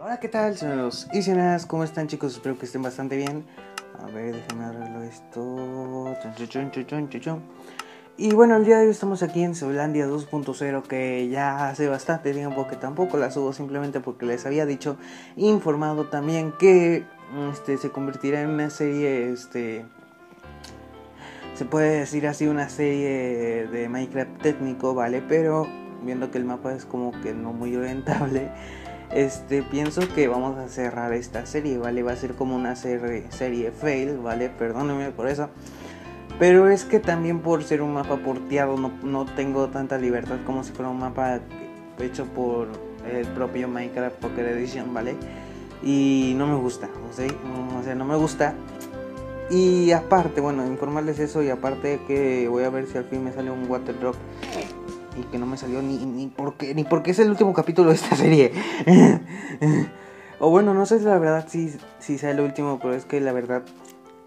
Hola, ¿qué tal? Soy los Sionet19, ¿cómo están, chicos? Espero que estén bastante bien. A ver, déjenme arreglar esto. Y bueno, el día de hoy estamos aquí en Ceolandia 2.0, que ya hace bastante tiempo que tampoco la subo, simplemente porque les había dicho, informado también, que se convertirá en una serie, se puede decir así, una serie de Minecraft técnico, ¿vale? Pero viendo que el mapa es como que no muy rentable, pienso que vamos a cerrar esta serie, ¿vale? Va a ser como una serie fail, ¿vale? Perdónenme por eso. Pero es que también por ser un mapa porteado no tengo tanta libertad como si fuera un mapa hecho por el propio Minecraft Pocket Edition, ¿vale? Y no me gusta, ¿sí? O sea, no me gusta. Y aparte, bueno, informarles eso, y aparte que voy a ver si al fin me sale un water drop. Y que no me salió ni porque es el último capítulo de esta serie. O bueno, no sé la verdad si sea el último, pero es que la verdad,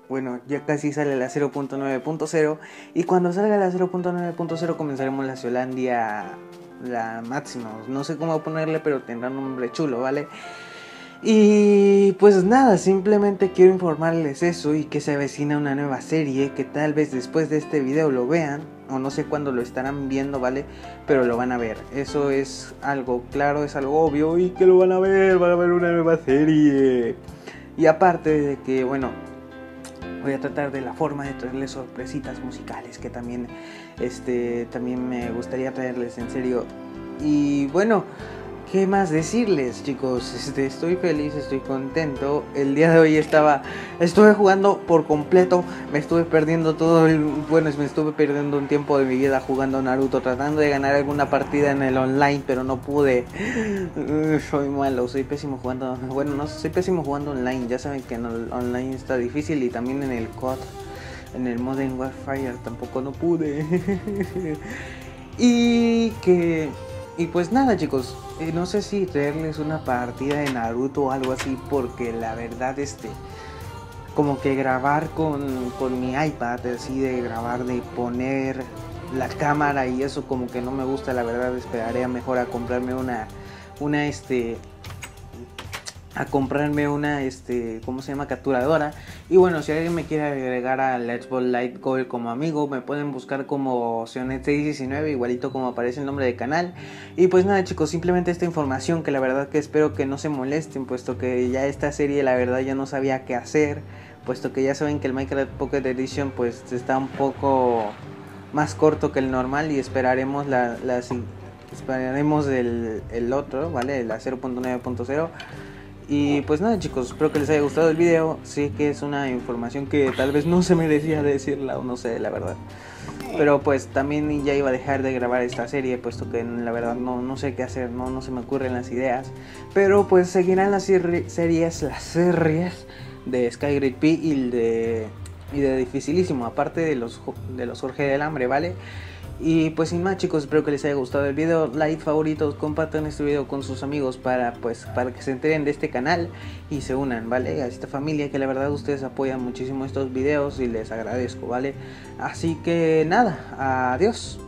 bueno, ya casi sale la 0.9.0, y cuando salga la 0.9.0 comenzaremos la Ceolandia, la máxima. No sé cómo ponerle, pero tendrá un nombre chulo, ¿vale? Y pues nada, simplemente quiero informarles eso, y que se avecina una nueva serie que tal vez después de este video lo vean, o no sé cuándo lo estarán viendo, ¿vale? Pero lo van a ver, eso es algo claro, es algo obvio, y que lo van a ver una nueva serie. Y aparte de que, bueno, voy a tratar de la forma de traerles sorpresitas musicales, que también, también me gustaría traerles, en serio. Y bueno, ¿qué más decirles, chicos? Estoy feliz, estoy contento. El día de hoy estuve jugando por completo. Me estuve perdiendo me estuve perdiendo un tiempo de mi vida jugando Naruto, tratando de ganar alguna partida en el online, pero no pude. Soy malo, soy pésimo jugando. Bueno, no, soy pésimo jugando online. Ya saben que en el online está difícil, y también en el COD, en el Modern Warfare, tampoco no pude. Y pues nada, chicos, no sé si traerles una partida de Naruto o algo así, porque la verdad, como que grabar con mi iPad, así de grabar, de poner la cámara y eso, como que no me gusta, la verdad. Esperaré mejor a comprarme ¿cómo se llama? Capturadora. Y bueno, si alguien me quiere agregar al AirSpot Light Goal como amigo, me pueden buscar como Sionet19, igualito como aparece el nombre del canal. Y pues nada, chicos, simplemente esta información, que la verdad que espero que no se molesten, puesto que ya esta serie, la verdad, ya no sabía qué hacer, puesto que ya saben que el Minecraft Pocket Edition pues está un poco más corto que el normal, y esperaremos el otro, ¿vale? La 0.9.0. Y pues nada, chicos, espero que les haya gustado el video. Sí que es una información que tal vez no se merecía decirla, o no sé, la verdad. Pero pues también ya iba a dejar de grabar esta serie, puesto que la verdad no sé qué hacer, no se me ocurren las ideas. Pero pues seguirán las series de SkyGrid y de Dificilísimo, aparte de los Jorge del Hambre, ¿vale? Y pues sin más, chicos, espero que les haya gustado el video, like, favoritos, compartan este video con sus amigos para que se enteren de este canal y se unan, ¿vale? A esta familia, que la verdad ustedes apoyan muchísimo estos videos, y les agradezco, ¿vale? Así que nada, adiós.